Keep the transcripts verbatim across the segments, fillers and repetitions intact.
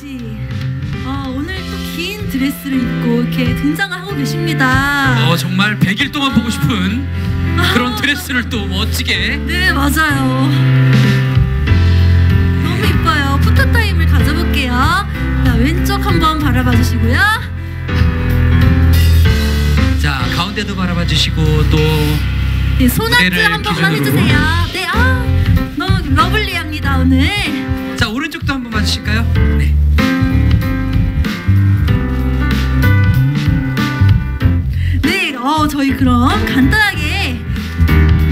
씨, 어, 오늘 또 긴 드레스를 입고 이렇게 등장을 하고 계십니다. 어, 정말 백 일 동안 보고 싶은 그런 드레스를 또 멋지게. 네, 맞아요. 너무 이뻐요. 포토타임을 가져볼게요. 자, 왼쪽 한번 바라봐 주시고요. 자, 가운데도 바라봐 주시고 또 네, 손 하트 한 번만 해주세요. 네, 아, 너무 러블리합니다 오늘. 자, 오른쪽도 한번 봐주실까요? 네. 네, 어, 저희 그럼 간단하게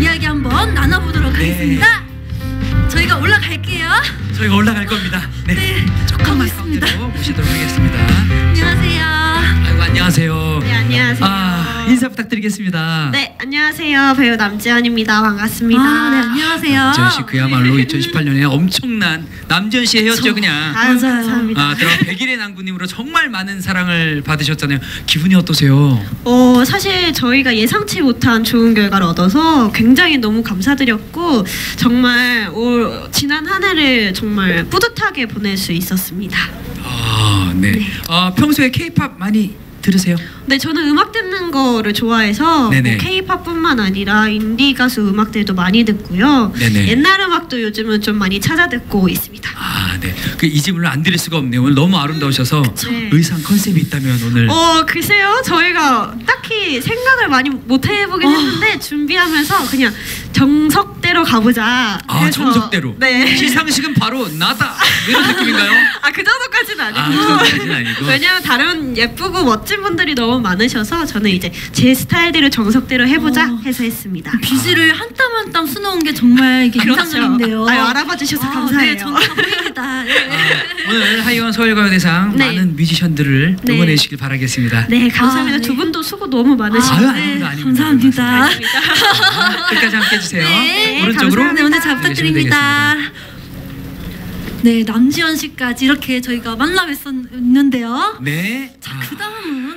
이야기 한번 나눠보도록 네. 하겠습니다. 저희가 올라갈게요. 저희가 올라갈 겁니다. 네, 네, 조금만 가운데로 보시도록 하겠습니다. 안녕하세요. 아이고, 안녕하세요. 네, 안녕하세요. 아, 인사 부탁드리겠습니다. 네, 안녕하세요. 배우 남지현입니다. 반갑습니다. 아, 네, 안녕하세요. 남지현 씨 그야말로 이천십팔 년에 엄청난 남지현 씨 헤어져 그냥. 아, 감사합니다. 아, 드라마 백 일의 남구님으로 정말 많은 사랑을 받으셨잖아요. 기분이 어떠세요? 어, 사실 저희가 예상치 못한 좋은 결과를 얻어서 굉장히 너무 감사드렸고 정말 올 지난 한 해를 정말 뿌듯하게 보낼 수 있었습니다. 아, 네. 네. 아, 평소에 케이팝 많이 들으세요? 네, 저는 음악 듣는 거를 좋아해서 케이팝뿐만 아니라 인디 가수 음악들도 많이 듣고요. 네네. 옛날 음악도 요즘은 좀 많이 찾아 듣고 있습니다. 아, 네. 그 이 집을 안 드릴 수가 없네요. 오늘 너무 아름다우셔서. 네. 의상 컨셉이 있다면 오늘. 어, 글쎄요. 저희가 딱히 생각을 많이 못 해보긴 어. 했는데 준비하면서 그냥 정석대로 가보자. 아, 그래서. 정석대로. 네. 시상식은 바로 나다 이런 느낌인가요? 아, 그 정도까지는 아니고. 아, 그 정도까지는 아니고. 왜냐하면 다른 예쁘고 멋진 분들이 너무 많으셔서 저는 이제 제 스타일대로 정석대로 해보자 어, 해서 했습니다. 빚을 한 땀 한 땀 수놓은 게 정말 인상적인데요. 그렇죠. 알아봐 주셔서 아, 감사해요. 네, 정말 감사합니다. 네. 아, 오늘 하이원 서울가요대상 네. 많은 뮤지션들을 네. 응원해 주시길 바라겠습니다. 네, 감사합니다. 아, 네. 두 분도 수고 너무 많으시고요. 아, 네, 감사합니다. 감사합니다. 아, 끝까지 함께해 주세요. 네, 오른쪽으로 감사합니다. 오늘 잘 부탁드립니다. 네, 남지현 씨까지 이렇게 저희가 만나 뵀었는데요. 네. 자, 아. 그 다음은